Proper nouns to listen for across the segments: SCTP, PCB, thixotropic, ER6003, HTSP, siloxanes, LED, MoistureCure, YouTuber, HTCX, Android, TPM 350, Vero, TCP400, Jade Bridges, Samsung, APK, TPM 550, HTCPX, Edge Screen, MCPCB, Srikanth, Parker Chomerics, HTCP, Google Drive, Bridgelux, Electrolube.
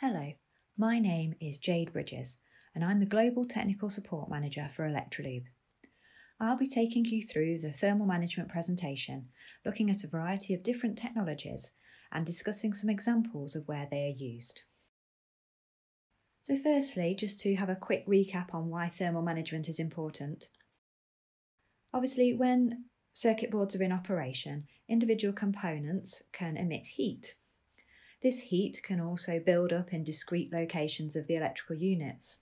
Hello, my name is Jade Bridges and I'm the Global Technical Support Manager for Electrolube. I'll be taking you through the thermal management presentation, looking at a variety of different technologies and discussing some examples of where they are used. So firstly, just to have a quick recap on why thermal management is important. Obviously, when circuit boards are in operation, individual components can emit heat. This heat can also build up in discrete locations of the electrical units.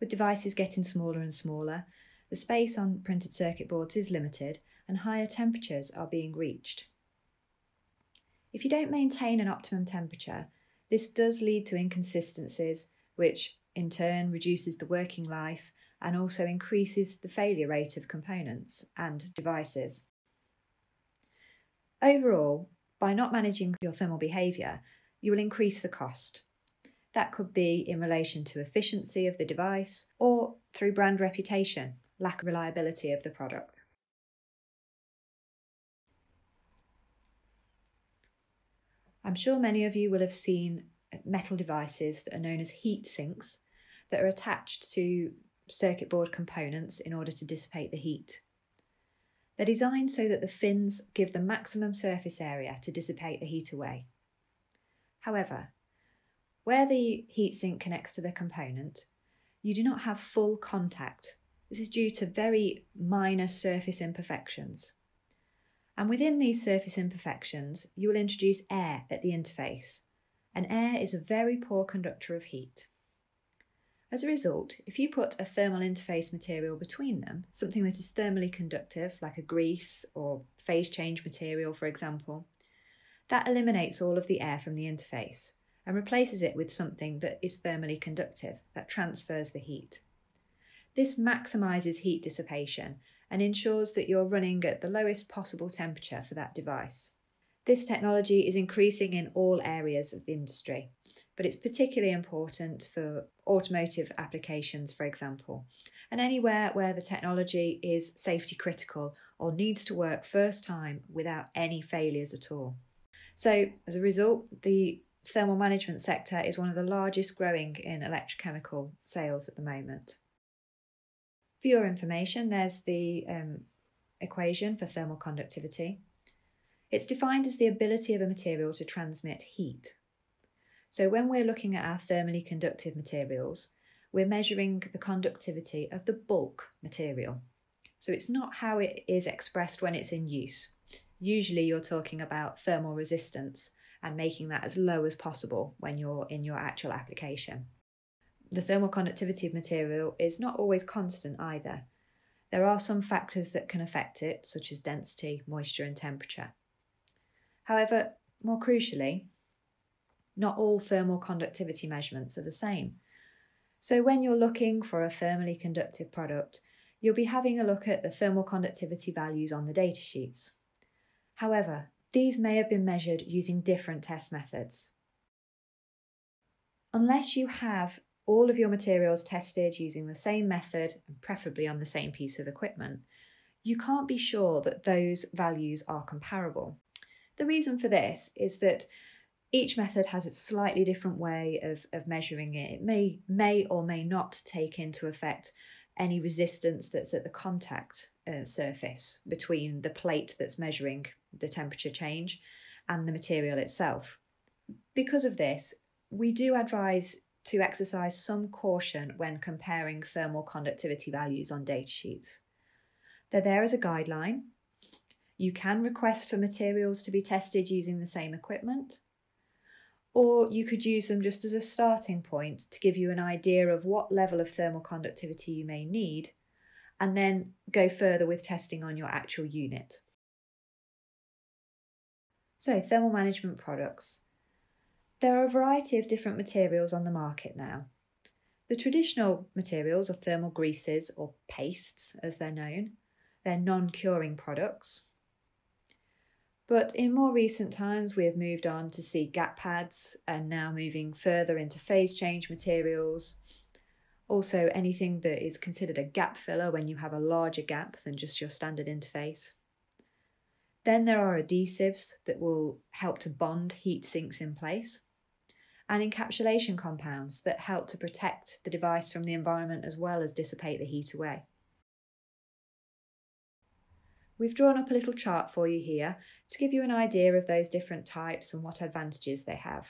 With devices getting smaller and smaller, the space on printed circuit boards is limited and higher temperatures are being reached. If you don't maintain an optimum temperature, this does lead to inconsistencies, which in turn reduces the working life and also increases the failure rate of components and devices. Overall, by not managing your thermal behaviour, you will increase the cost. That could be in relation to efficiency of the device or through brand reputation, lack of reliability of the product. I'm sure many of you will have seen metal devices that are known as heat sinks that are attached to circuit board components in order to dissipate the heat. They're designed so that the fins give the maximum surface area to dissipate the heat away. However, where the heatsink connects to the component, you do not have full contact. This is due to very minor surface imperfections. And within these surface imperfections, you will introduce air at the interface. And air is a very poor conductor of heat. As a result, if you put a thermal interface material between them, something that is thermally conductive, like a grease or phase change material, for example, that eliminates all of the air from the interface and replaces it with something that is thermally conductive, that transfers the heat. This maximizes heat dissipation and ensures that you're running at the lowest possible temperature for that device. This technology is increasing in all areas of the industry, but it's particularly important for automotive applications, for example, and anywhere where the technology is safety critical or needs to work first time without any failures at all. So as a result, the thermal management sector is one of the largest growing in electrochemical sales at the moment. For your information, there's the equation for thermal conductivity. It's defined as the ability of a material to transmit heat. So when we're looking at our thermally conductive materials, we're measuring the conductivity of the bulk material. So it's not how it is expressed when it's in use. Usually you're talking about thermal resistance and making that as low as possible when you're in your actual application. The thermal conductivity of material is not always constant either. There are some factors that can affect it, such as density, moisture and temperature. However, more crucially, not all thermal conductivity measurements are the same. So when you're looking for a thermally conductive product, you'll be having a look at the thermal conductivity values on the data sheets. However, these may have been measured using different test methods. Unless you have all of your materials tested using the same method and preferably on the same piece of equipment, you can't be sure that those values are comparable. The reason for this is that each method has a slightly different way of measuring it. It may or may not take into effect any resistance that's at the contact surface between the plate that's measuring the temperature change and the material itself. Because of this, we do advise to exercise some caution when comparing thermal conductivity values on data sheets. They're there as a guideline. You can request for materials to be tested using the same equipment, or you could use them just as a starting point to give you an idea of what level of thermal conductivity you may need, and then go further with testing on your actual unit. So, thermal management products. There are a variety of different materials on the market now. The traditional materials are thermal greases or pastes, as they're known. They're non-curing products. But in more recent times, we have moved on to see gap pads and now moving further into phase change materials. Also, anything that is considered a gap filler when you have a larger gap than just your standard interface. Then there are adhesives that will help to bond heat sinks in place, and encapsulation compounds that help to protect the device from the environment as well as dissipate the heat away. We've drawn up a little chart for you here to give you an idea of those different types and what advantages they have.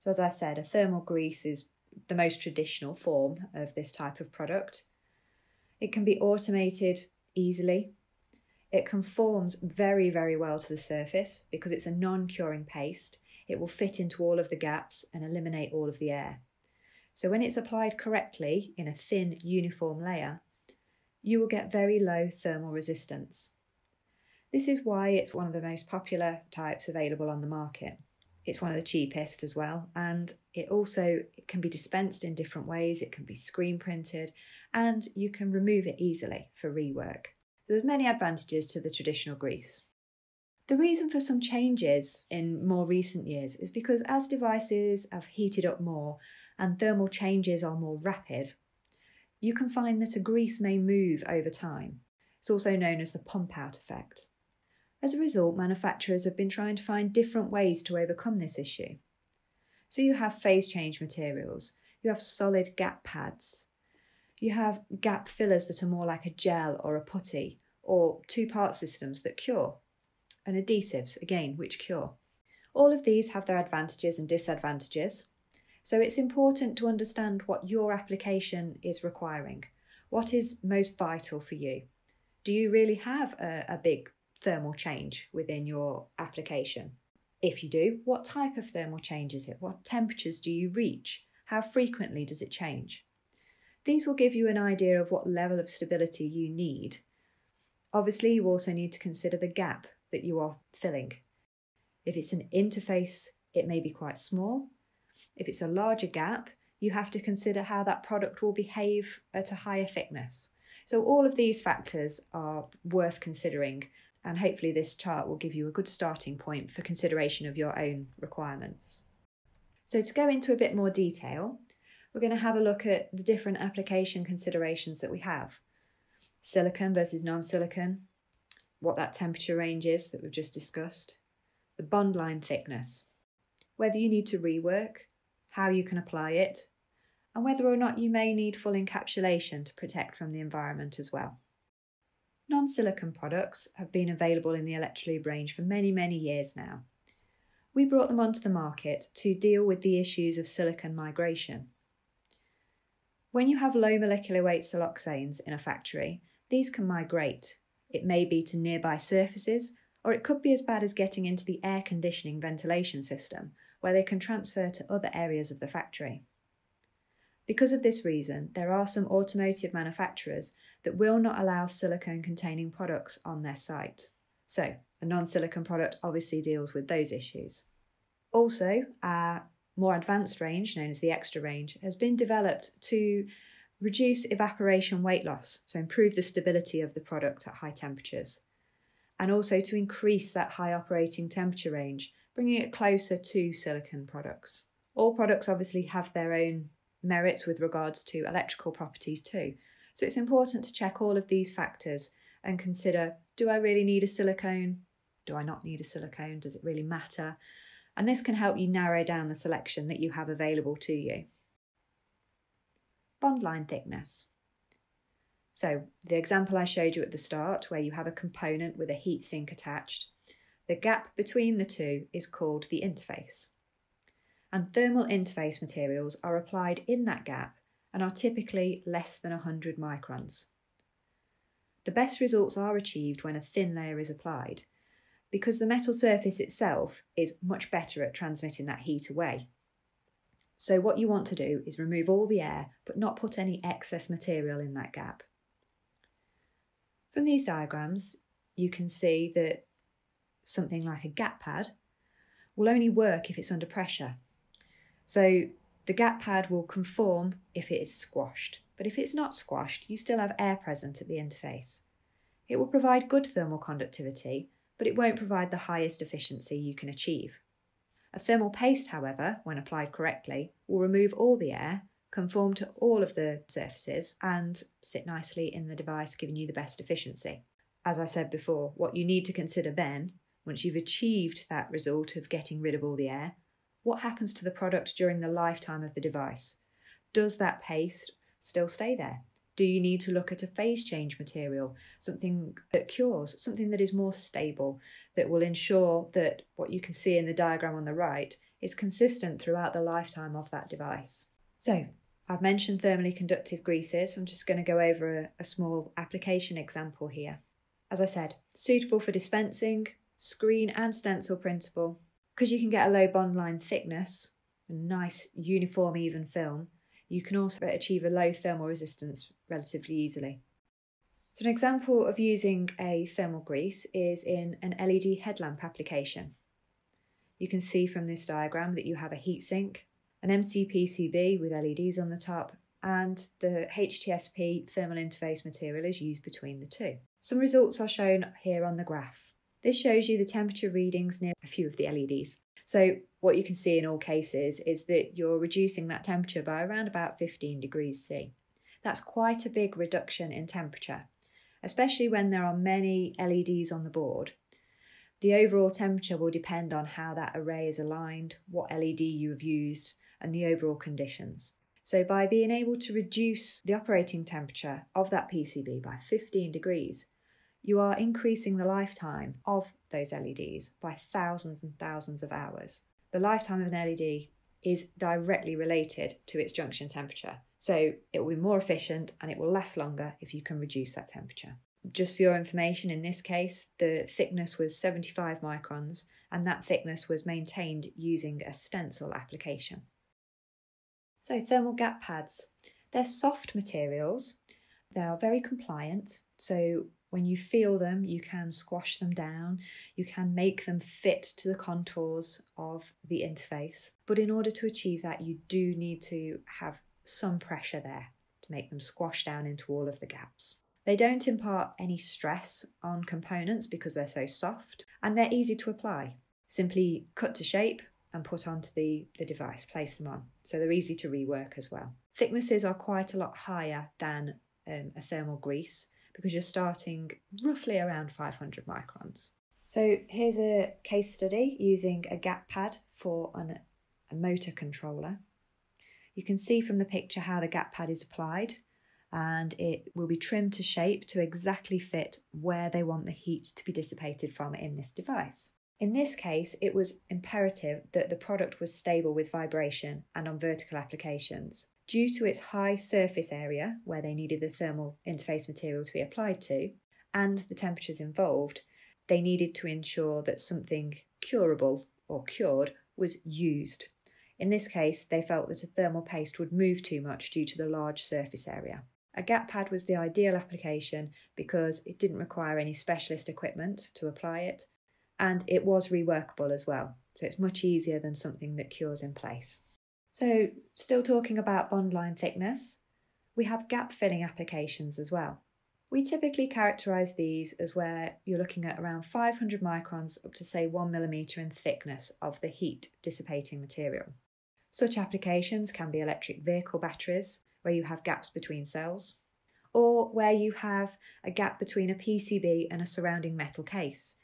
So as I said, a thermal grease is the most traditional form of this type of product. It can be automated easily. It conforms very, very well to the surface because it's a non-curing paste. It will fit into all of the gaps and eliminate all of the air. So when it's applied correctly in a thin, uniform layer, you will get very low thermal resistance. This is why it's one of the most popular types available on the market. It's one of the cheapest as well, and it can be dispensed in different ways. It can be screen printed, and you can remove it easily for rework. So there's many advantages to the traditional grease. The reason for some changes in more recent years is because as devices have heated up more and thermal changes are more rapid, you can find that a grease may move over time. It's also known as the pump-out effect. As a result, manufacturers have been trying to find different ways to overcome this issue. So you have phase change materials, you have solid gap pads, you have gap fillers that are more like a gel or a putty, or two-part systems that cure, and adhesives, again, which cure. All of these have their advantages and disadvantages, so it's important to understand what your application is requiring. What is most vital for you? Do you really have a big thermal change within your application? If you do, what type of thermal change is it? What temperatures do you reach? How frequently does it change? These will give you an idea of what level of stability you need. Obviously, you also need to consider the gap that you are filling. If it's an interface, it may be quite small. If it's a larger gap, you have to consider how that product will behave at a higher thickness. So all of these factors are worth considering, and hopefully this chart will give you a good starting point for consideration of your own requirements. So to go into a bit more detail, we're going to have a look at the different application considerations that we have. Silicon versus non-silicon, what that temperature range is that we've just discussed, the bond line thickness, whether you need to rework, how you can apply it, and whether or not you may need full encapsulation to protect from the environment as well. Non-silicon products have been available in the Electrolube range for many, many years now. We brought them onto the market to deal with the issues of silicon migration. When you have low molecular weight siloxanes in a factory, these can migrate. It may be to nearby surfaces, or it could be as bad as getting into the air conditioning ventilation system, where they can transfer to other areas of the factory. Because of this reason, there are some automotive manufacturers that will not allow silicone-containing products on their site. So, a non-silicone product obviously deals with those issues. Also, our more advanced range, known as the extra range, has been developed to reduce evaporation weight loss, so improve the stability of the product at high temperatures, and also to increase that high operating temperature range, bringing it closer to silicone products. All products obviously have their own merits with regards to electrical properties too. So it's important to check all of these factors and consider, do I really need a silicone? Do I not need a silicone? Does it really matter? And this can help you narrow down the selection that you have available to you. Bond line thickness. So the example I showed you at the start, where you have a component with a heat sink attached, the gap between the two is called the interface. And thermal interface materials are applied in that gap and are typically less than 100 microns. The best results are achieved when a thin layer is applied, because the metal surface itself is much better at transmitting that heat away. So what you want to do is remove all the air, but not put any excess material in that gap. From these diagrams, you can see that something like a gap pad will only work if it's under pressure. So the gap pad will conform if it is squashed, but if it's not squashed, you still have air present at the interface. It will provide good thermal conductivity, but it won't provide the highest efficiency you can achieve. A thermal paste, however, when applied correctly, will remove all the air conform to all of the surfaces and sit nicely in the device, giving you the best efficiency. As I said before, what you need to consider then, once you've achieved that result of getting rid of all the air, what happens to the product during the lifetime of the device? Does that paste still stay there? Do you need to look at a phase change material, something that cures, something that is more stable, that will ensure that what you can see in the diagram on the right is consistent throughout the lifetime of that device? So I've mentioned thermally conductive greases. I'm just going to go over a small application example here. As I said, suitable for dispensing, screen and stencil printable. Because you can get a low bond line thickness, a nice uniform even film, you can also achieve a low thermal resistance relatively easily. So an example of using a thermal grease is in an LED headlamp application. You can see from this diagram that you have a heatsink, an MCPCB with LEDs on the top, and the HTSP thermal interface material is used between the two. Some results are shown here on the graph. This shows you the temperature readings near a few of the LEDs. So what you can see in all cases is that you're reducing that temperature by around about 15 degrees C. That's quite a big reduction in temperature, especially when there are many LEDs on the board. The overall temperature will depend on how that array is aligned, what LED you have used, and the overall conditions. So by being able to reduce the operating temperature of that PCB by 15 degrees, you are increasing the lifetime of those LEDs by thousands and thousands of hours. The lifetime of an LED is directly related to its junction temperature, so it will be more efficient and it will last longer if you can reduce that temperature. Just for your information, in this case, the thickness was 75 microns, and that thickness was maintained using a stencil application. So thermal gap pads, they're soft materials, they are very compliant, so when you feel them, you can squash them down, you can make them fit to the contours of the interface. But in order to achieve that, you do need to have some pressure there to make them squash down into all of the gaps. They don't impart any stress on components because they're so soft, and they're easy to apply. Simply cut to shape and put onto the device, place them on. So they're easy to rework as well. Thicknesses are quite a lot higher than a thermal grease, because you're starting roughly around 500 microns. So here's a case study using a gap pad for a motor controller. You can see from the picture how the gap pad is applied, and it will be trimmed to shape to exactly fit where they want the heat to be dissipated from in this device. In this case, it was imperative that the product was stable with vibration and on vertical applications. Due to its high surface area, where they needed the thermal interface material to be applied to, and the temperatures involved, they needed to ensure that something curable or cured was used. In this case, they felt that a thermal paste would move too much due to the large surface area. A gap pad was the ideal application because it didn't require any specialist equipment to apply it, and it was reworkable as well, so it's much easier than something that cures in place. So still talking about bond line thickness, we have gap filling applications as well. We typically characterise these as where you're looking at around 500 microns up to say 1 millimetre in thickness of the heat dissipating material. Such applications can be electric vehicle batteries, where you have gaps between cells, or where you have a gap between a PCB and a surrounding metal case.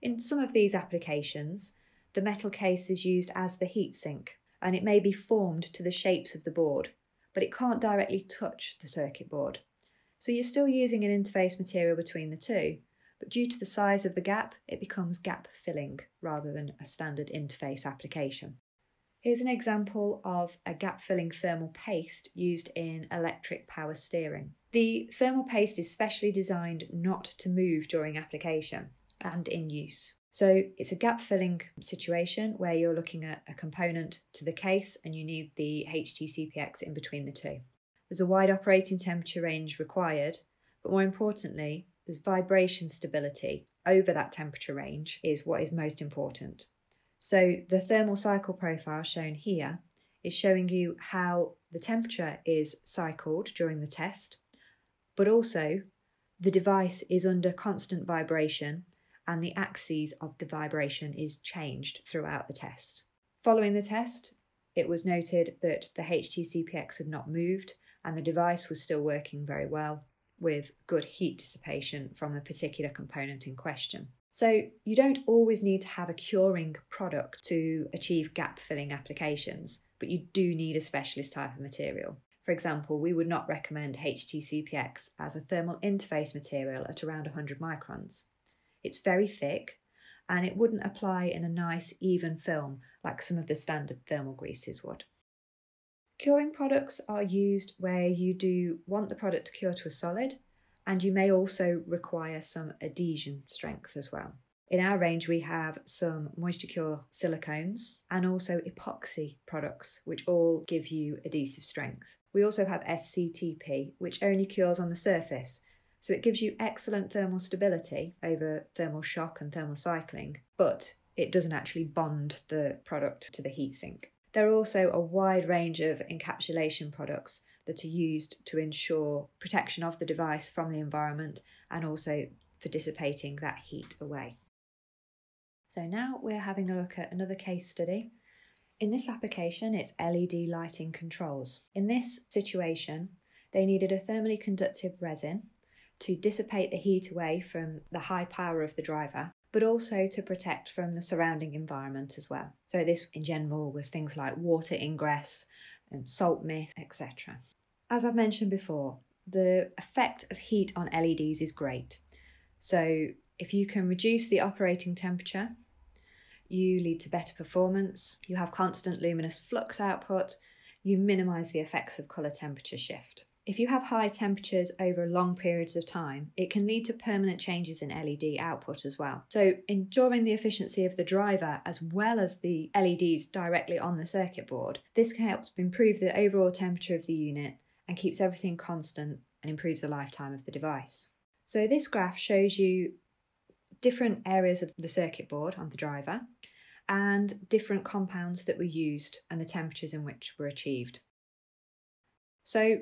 In some of these applications, the metal case is used as the heat sink, and it may be formed to the shapes of the board, but it can't directly touch the circuit board. So you're still using an interface material between the two, but due to the size of the gap, it becomes gap filling rather than a standard interface application. Here's an example of a gap filling thermal paste used in electric power steering. The thermal paste is specially designed not to move during application and in use. So it's a gap filling situation where you're looking at a component to the case and you need the HTCPX in between the two. There's a wide operating temperature range required, but more importantly, there's vibration stability over that temperature range is what is most important. So the thermal cycle profile shown here is showing you how the temperature is cycled during the test, but also the device is under constant vibration and the axis of the vibration is changed throughout the test. Following the test, it was noted that the HTCPX had not moved and the device was still working very well with good heat dissipation from the particular component in question. So you don't always need to have a curing product to achieve gap filling applications, but you do need a specialist type of material. For example, we would not recommend HTCPX as a thermal interface material at around 100 microns. It's very thick and it wouldn't apply in a nice even film like some of the standard thermal greases would. Curing products are used where you do want the product to cure to a solid, and you may also require some adhesion strength as well. In our range we have some MoistureCure silicones and also epoxy products which all give you adhesive strength. We also have SCTP, which only cures on the surface, so it gives you excellent thermal stability over thermal shock and thermal cycling, but it doesn't actually bond the product to the heatsink. There are also a wide range of encapsulation products that are used to ensure protection of the device from the environment and also for dissipating that heat away. So now we're having a look at another case study. In this application, it's LED lighting controls. In this situation, they needed a thermally conductive resin to dissipate the heat away from the high power of the driver, but also to protect from the surrounding environment as well. So this in general was things like water ingress and salt mist, etc. As I've mentioned before, the effect of heat on LEDs is great. So if you can reduce the operating temperature, you lead to better performance, you have constant luminous flux output, you minimise the effects of colour temperature shift. If you have high temperatures over long periods of time, it can lead to permanent changes in LED output as well. So ensuring the efficiency of the driver as well as the LEDs directly on the circuit board, this can help improve the overall temperature of the unit and keeps everything constant and improves the lifetime of the device. So this graph shows you different areas of the circuit board on the driver and different compounds that were used and the temperatures in which were achieved. So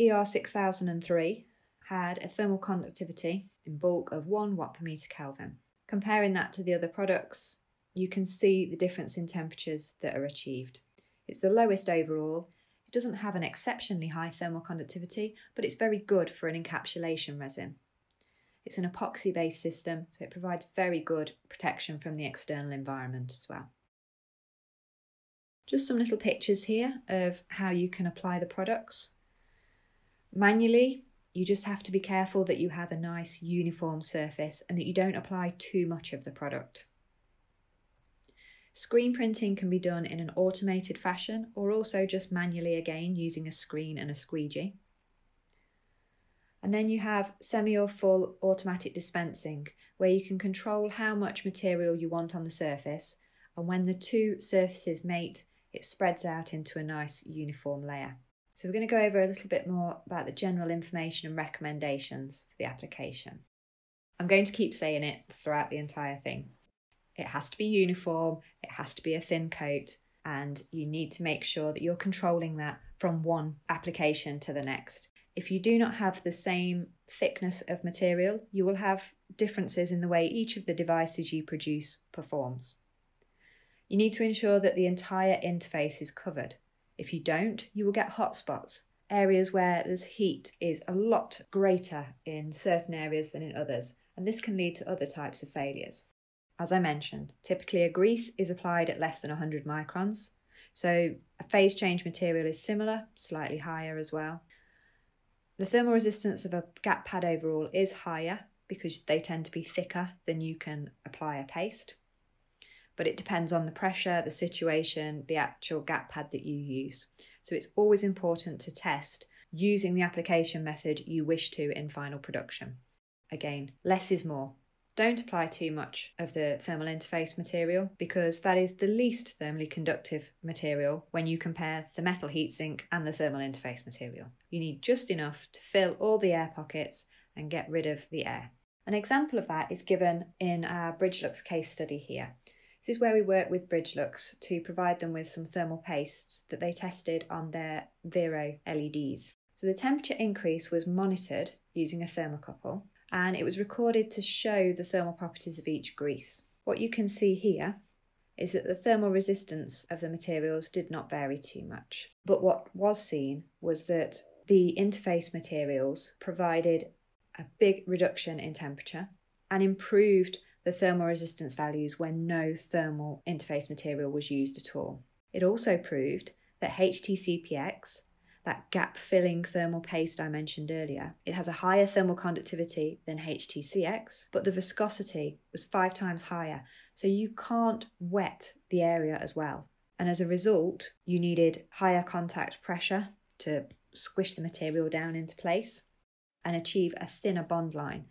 ER6003 had a thermal conductivity in bulk of 1 W/m². Comparing that to the other products, you can see the difference in temperatures that are achieved. It's the lowest overall. It doesn't have an exceptionally high thermal conductivity, but it's very good for an encapsulation resin. It's an epoxy-based system, so it provides very good protection from the external environment as well. Just some little pictures here of how you can apply the products. Manually, you just have to be careful that you have a nice uniform surface and that you don't apply too much of the product. Screen printing can be done in an automated fashion or also just manually again using a screen and a squeegee. And then you have semi or full automatic dispensing, where you can control how much material you want on the surface, and when the two surfaces mate, it spreads out into a nice uniform layer. So we're going to go over a little bit more about the general information and recommendations for the application. I'm going to keep saying it throughout the entire thing. It has to be uniform, it has to be a thin coat, and you need to make sure that you're controlling that from one application to the next. If you do not have the same thickness of material, you will have differences in the way each of the devices you produce performs. You need to ensure that the entire interface is covered. If you don't, you will get hot spots, areas where there's heat is a lot greater in certain areas than in others, and this can lead to other types of failures. As I mentioned, typically a grease is applied at less than 100 microns, so a phase change material is similar, slightly higher as well. The thermal resistance of a gap pad overall is higher because they tend to be thicker than you can apply a paste, but it depends on the pressure, the situation, the actual gap pad that you use. So it's always important to test using the application method you wish to in final production. Again, less is more. Don't apply too much of the thermal interface material because that is the least thermally conductive material when you compare the metal heatsink and the thermal interface material. You need just enough to fill all the air pockets and get rid of the air. An example of that is given in our Bridgelux case study here. This is where we work with Bridgelux to provide them with some thermal pastes that they tested on their Vero LEDs. So the temperature increase was monitored using a thermocouple, and it was recorded to show the thermal properties of each grease. What you can see here is that the thermal resistance of the materials did not vary too much. But what was seen was that the interface materials provided a big reduction in temperature and improved the thermal resistance values when no thermal interface material was used at all. It also proved that HTCPX, that gap-filling thermal paste I mentioned earlier, it has a higher thermal conductivity than HTCX, but the viscosity was 5 times higher, so you can't wet the area as well. And as a result, you needed higher contact pressure to squish the material down into place and achieve a thinner bond line.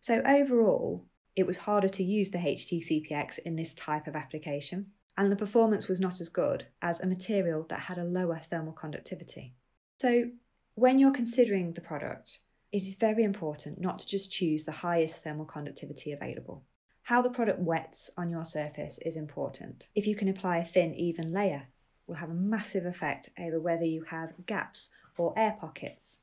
So overall, it was harder to use the HTCPX in this type of application, and the performance was not as good as a material that had a lower thermal conductivity. So when you're considering the product, it is very important not to just choose the highest thermal conductivity available. How the product wets on your surface is important. If you can apply a thin, even layer, it will have a massive effect over whether you have gaps or air pockets.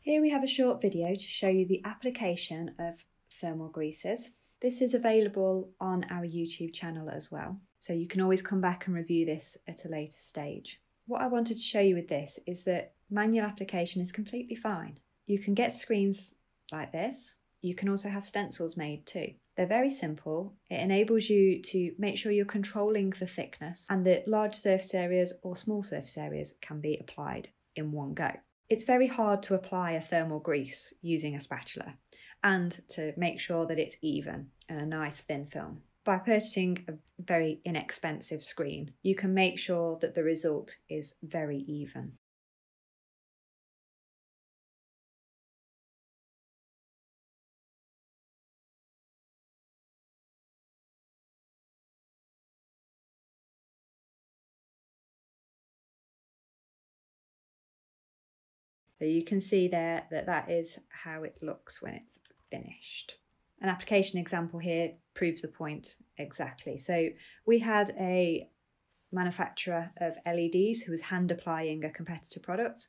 Here we have a short video to show you the application of thermal greases. This is available on our YouTube channel as well, so you can always come back and review this at a later stage. What I wanted to show you with this is that manual application is completely fine. You can get screens like this. You can also have stencils made too. They're very simple. It enables you to make sure you're controlling the thickness and that large surface areas or small surface areas can be applied in one go. It's very hard to apply a thermal grease using a spatula and to make sure that it's even and a nice thin film. By purchasing a very inexpensive screen, you can make sure that the result is very even. So you can see there that that is how it looks when it's finished. An application example here proves the point exactly. So we had a manufacturer of LEDs who was hand applying a competitor product.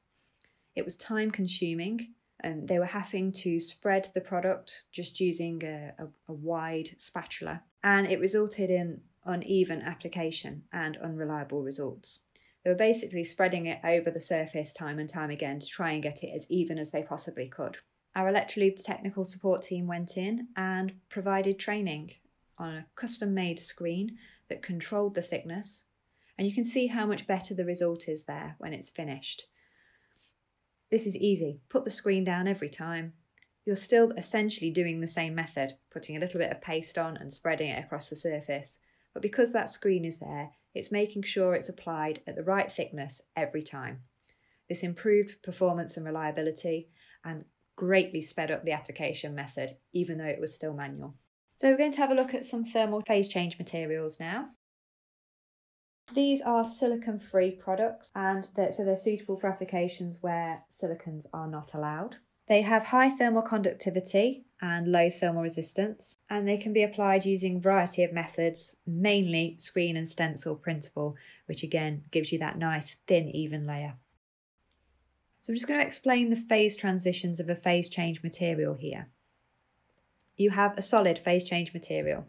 It was time consuming and they were having to spread the product just using a wide spatula, and it resulted in uneven application and unreliable results. They were basically spreading it over the surface time and time again to try and get it as even as they possibly could. Our Electrolube technical support team went in and provided training on a custom-made screen that controlled the thickness, and you can see how much better the result is there when it's finished. This is easy. Put the screen down every time. You're still essentially doing the same method, putting a little bit of paste on and spreading it across the surface, but because that screen is there, it's making sure it's applied at the right thickness every time. This improved performance and reliability and greatly sped up the application method, even though it was still manual. So we're going to have a look at some thermal phase change materials now. These are silicon-free products, and so they're suitable for applications where silicons are not allowed. They have high thermal conductivity and low thermal resistance, and they can be applied using a variety of methods, mainly screen and stencil printable, which again gives you that nice thin even layer. So I'm just going to explain the phase transitions of a phase change material here. You have a solid phase change material.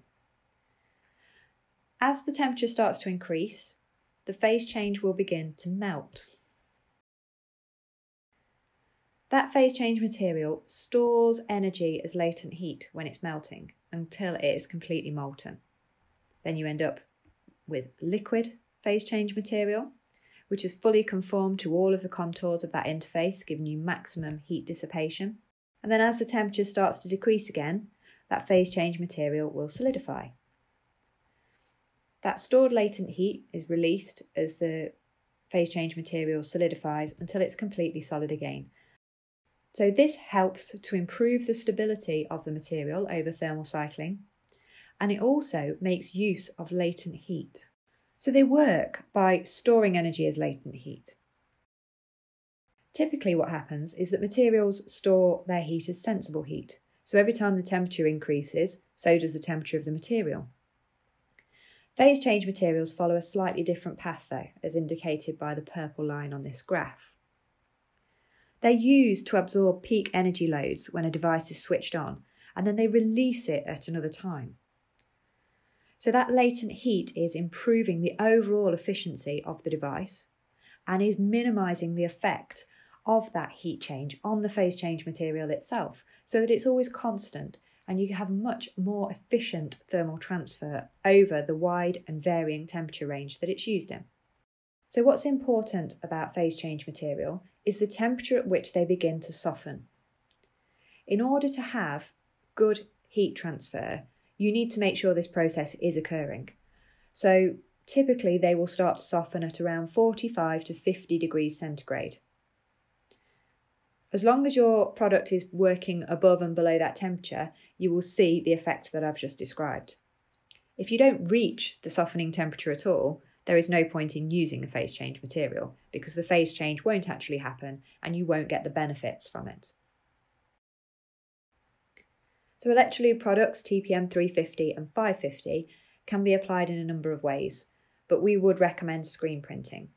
As the temperature starts to increase, the phase change will begin to melt. That phase change material stores energy as latent heat when it's melting until it is completely molten. Then you end up with liquid phase change material, which is fully conformed to all of the contours of that interface, giving you maximum heat dissipation. And then as the temperature starts to decrease again, that phase change material will solidify. That stored latent heat is released as the phase change material solidifies until it's completely solid again. So this helps to improve the stability of the material over thermal cycling, and it also makes use of latent heat. So they work by storing energy as latent heat. Typically what happens is that materials store their heat as sensible heat. So every time the temperature increases, so does the temperature of the material. Phase change materials follow a slightly different path though, as indicated by the purple line on this graph. They're used to absorb peak energy loads when a device is switched on, and then they release it at another time. So that latent heat is improving the overall efficiency of the device and is minimizing the effect of that heat change on the phase change material itself, so that it's always constant and you have much more efficient thermal transfer over the wide and varying temperature range that it's used in. So what's important about phase change material is the temperature at which they begin to soften. In order to have good heat transfer, you need to make sure this process is occurring. So typically they will start to soften at around 45 to 50 degrees centigrade. As long as your product is working above and below that temperature, you will see the effect that I've just described. If you don't reach the softening temperature at all, there is no point in using a phase change material because the phase change won't actually happen and you won't get the benefits from it. So Electrolube products TPM 350 and 550 can be applied in a number of ways, but we would recommend screen printing.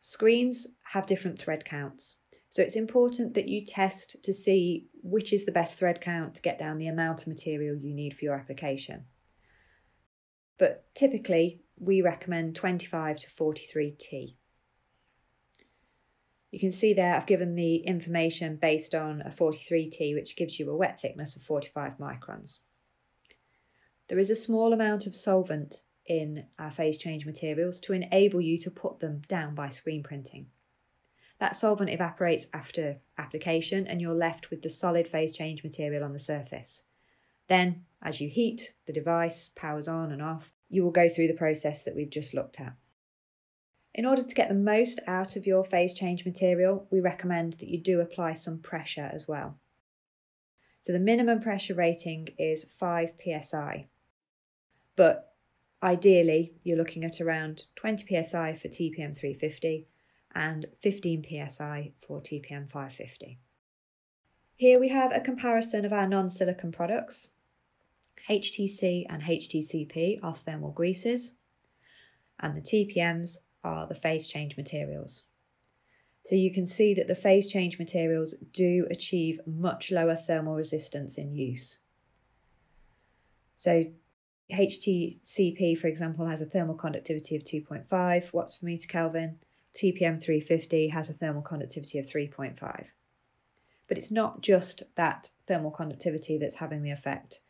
Screens have different thread counts. So it's important that you test to see which is the best thread count to get down the amount of material you need for your application. But typically we recommend 25 to 43T. You can see there I've given the information based on a 43T, which gives you a wet thickness of 45 microns. There is a small amount of solvent in our phase change materials to enable you to put them down by screen printing. That solvent evaporates after application and you're left with the solid phase change material on the surface. Then, as you heat, the device powers on and off. You will go through the process that we've just looked at. In order to get the most out of your phase change material, we recommend that you do apply some pressure as well. So the minimum pressure rating is 5 psi, but ideally you're looking at around 20 psi for TPM 350, and 15 psi for TPM 550. Here we have a comparison of our non-silicon products. HTC and HTCP are thermal greases, and the TPMs are the phase change materials. So you can see that the phase change materials do achieve much lower thermal resistance in use. So HTCP, for example, has a thermal conductivity of 2.5 watts per meter Kelvin. TPM 350 has a thermal conductivity of 3.5. But it's not just that thermal conductivity that's having the effect.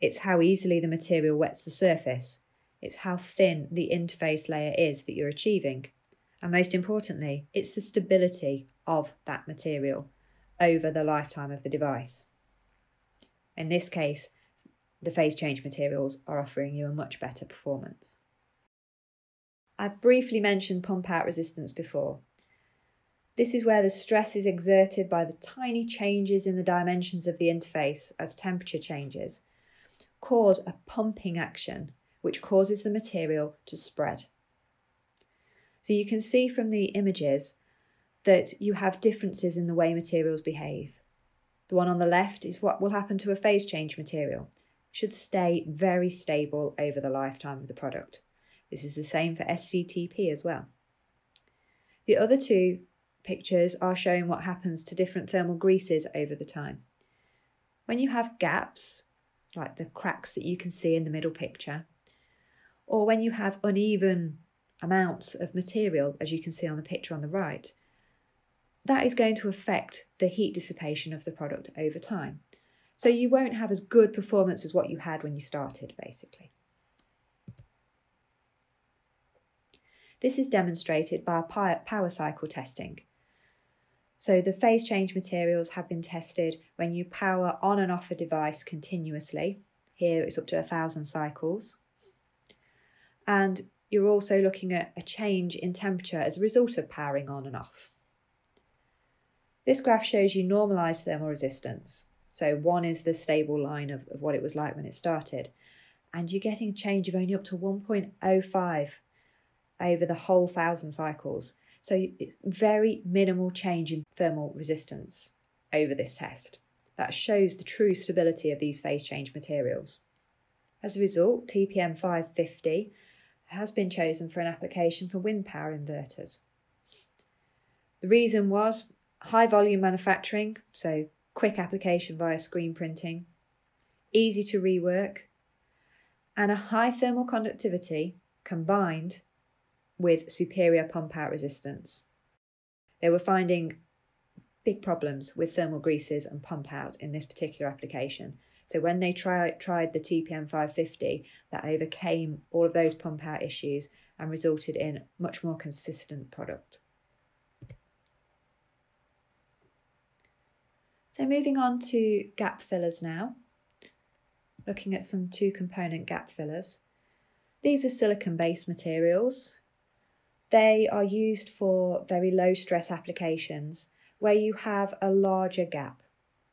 It's how easily the material wets the surface. It's how thin the interface layer is that you're achieving. And most importantly, it's the stability of that material over the lifetime of the device. In this case, the phase change materials are offering you a much better performance. I briefly mentioned pump-out resistance before. This is where the stress is exerted by the tiny changes in the dimensions of the interface as temperature changes, cause a pumping action, which causes the material to spread. So you can see from the images that you have differences in the way materials behave. The one on the left is what will happen to a phase change material. It should stay very stable over the lifetime of the product. This is the same for SCTP as well. The other two pictures are showing what happens to different thermal greases over the time. When you have gaps, like the cracks that you can see in the middle picture, or when you have uneven amounts of material, as you can see on the picture on the right, that is going to affect the heat dissipation of the product over time. So you won't have as good performance as what you had when you started, basically. This is demonstrated by our power cycle testing. So the phase change materials have been tested when you power on and off a device continuously. Here it's up to 1,000 cycles. And you're also looking at a change in temperature as a result of powering on and off. This graph shows you normalised thermal resistance. So one is the stable line of what it was like when it started. And you're getting a change of only up to 1.05 over the whole 1,000 cycles. So it's very minimal change in thermal resistance over this test. That shows the true stability of these phase change materials. As a result, TPM 550 has been chosen for an application for wind power inverters. The reason was high volume manufacturing, so quick application via screen printing, easy to rework, and a high thermal conductivity combined with superior pump-out resistance. They were finding big problems with thermal greases and pump-out in this particular application. So when they tried the TPM 550, that overcame all of those pump-out issues and resulted in much more consistent product. So moving on to gap fillers now, looking at some two-component gap fillers. These are silicon-based materials. They are used for very low-stress applications where you have a larger gap.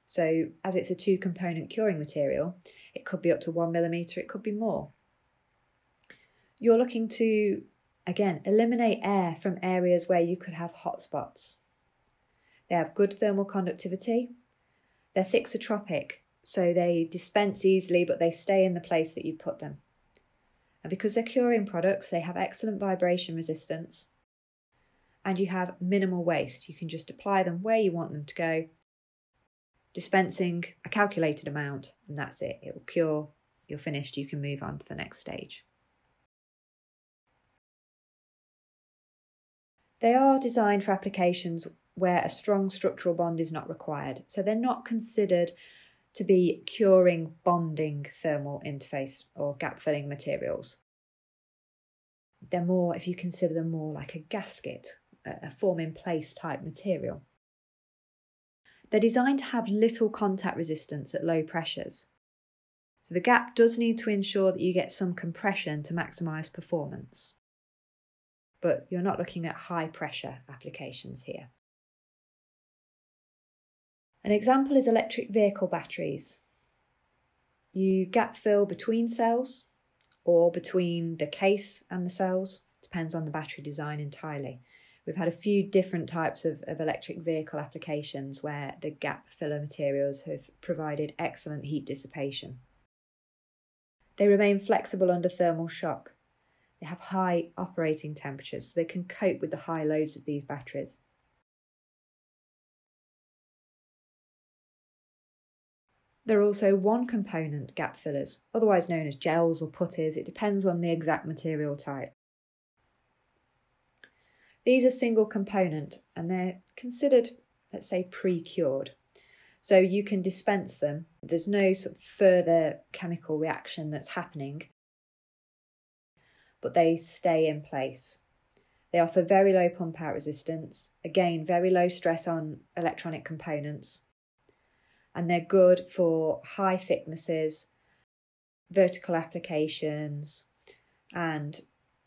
So as it's a two-component curing material, it could be up to 1mm, it could be more. You're looking to, again, eliminate air from areas where you could have hot spots. They have good thermal conductivity. They're thixotropic, so they dispense easily, but they stay in the place that you put them. And because they're curing products, they have excellent vibration resistance and you have minimal waste. You can just apply them where you want them to go, dispensing a calculated amount, and that's it. It will cure, you're finished, you can move on to the next stage. They are designed for applications where a strong structural bond is not required. So they're not considered to be curing bonding thermal interface or gap filling materials. They're more, if you consider them more like a gasket, a form in place type material. They're designed to have little contact resistance at low pressures. So the gap does need to ensure that you get some compression to maximize performance. But you're not looking at high pressure applications here. An example is electric vehicle batteries. You gap fill between cells or between the case and the cells, depends on the battery design entirely. We've had a few different types of electric vehicle applications where the gap filler materials have provided excellent heat dissipation. They remain flexible under thermal shock. They have high operating temperatures, so they can cope with the high loads of these batteries. There are also one-component gap fillers, otherwise known as gels or putties. It depends on the exact material type. These are single-component and they're considered, let's say, pre-cured. So you can dispense them. There's no sort of further chemical reaction that's happening, but they stay in place. They offer very low pump-out resistance, again, very low stress on electronic components. And they're good for high thicknesses, vertical applications, and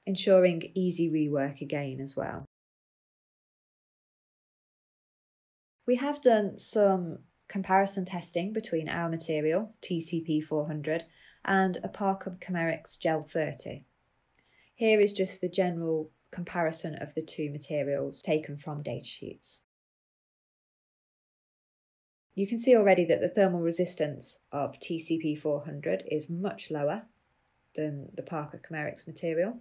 ensuring easy rework again as well. We have done some comparison testing between our material, TCP400, and a Parker Chomerics Gel 30. Here is just the general comparison of the two materials taken from datasheets. You can see already that the thermal resistance of TCP400 is much lower than the Parker Chomerics material.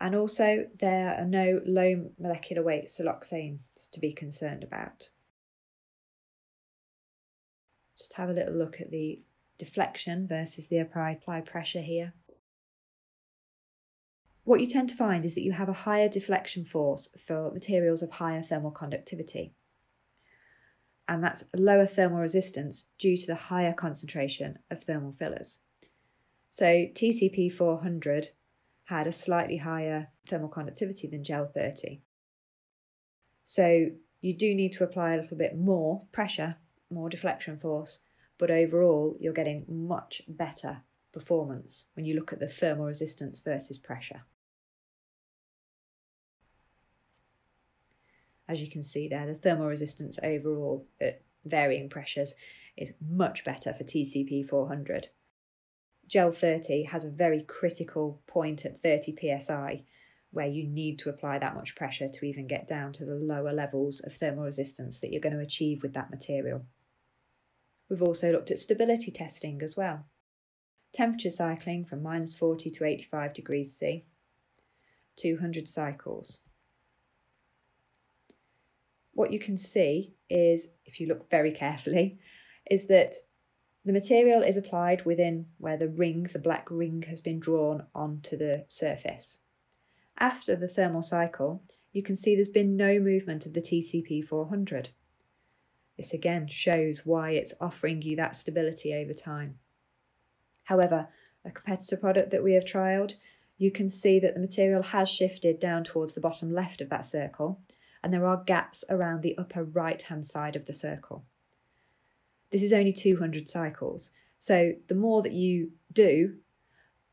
And also there are no low molecular weight siloxanes to be concerned about. Just have a little look at the deflection versus the applied pressure here. What you tend to find is that you have a higher deflection force for materials of higher thermal conductivity. And that's lower thermal resistance due to the higher concentration of thermal fillers. So TCP400 had a slightly higher thermal conductivity than Gel 30. So you do need to apply a little bit more pressure, more deflection force, but overall you're getting much better performance when you look at the thermal resistance versus pressure. As you can see there, the thermal resistance overall at varying pressures is much better for TCP400. Gel 30 has a very critical point at 30 psi where you need to apply that much pressure to even get down to the lower levels of thermal resistance that you're going to achieve with that material. We've also looked at stability testing as well. Temperature cycling from -40 to 85 degrees C, 200 cycles. What you can see is, if you look very carefully, is that The material is applied within where the ring, the black ring, has been drawn onto the surface. After the thermal cycle, you can see there's been no movement of the TCP400. This again shows why it's offering you that stability over time. However, a competitor product that we have trialled, you can see that the material has shifted down towards the bottom left of that circle, and there are gaps around the upper right-hand side of the circle. This is only 200 cycles, so the more that you do,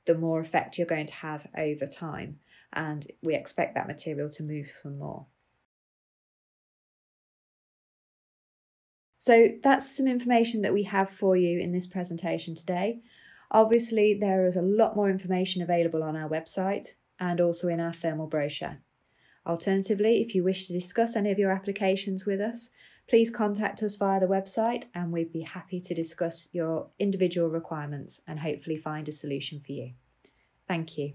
the more effect you're going to have over time, and we expect that material to move some more. So that's some information that we have for you in this presentation today. Obviously, there is a lot more information available on our website and also in our thermal brochure. Alternatively, if you wish to discuss any of your applications with us, please contact us via the website and we'd be happy to discuss your individual requirements and hopefully find a solution for you. Thank you.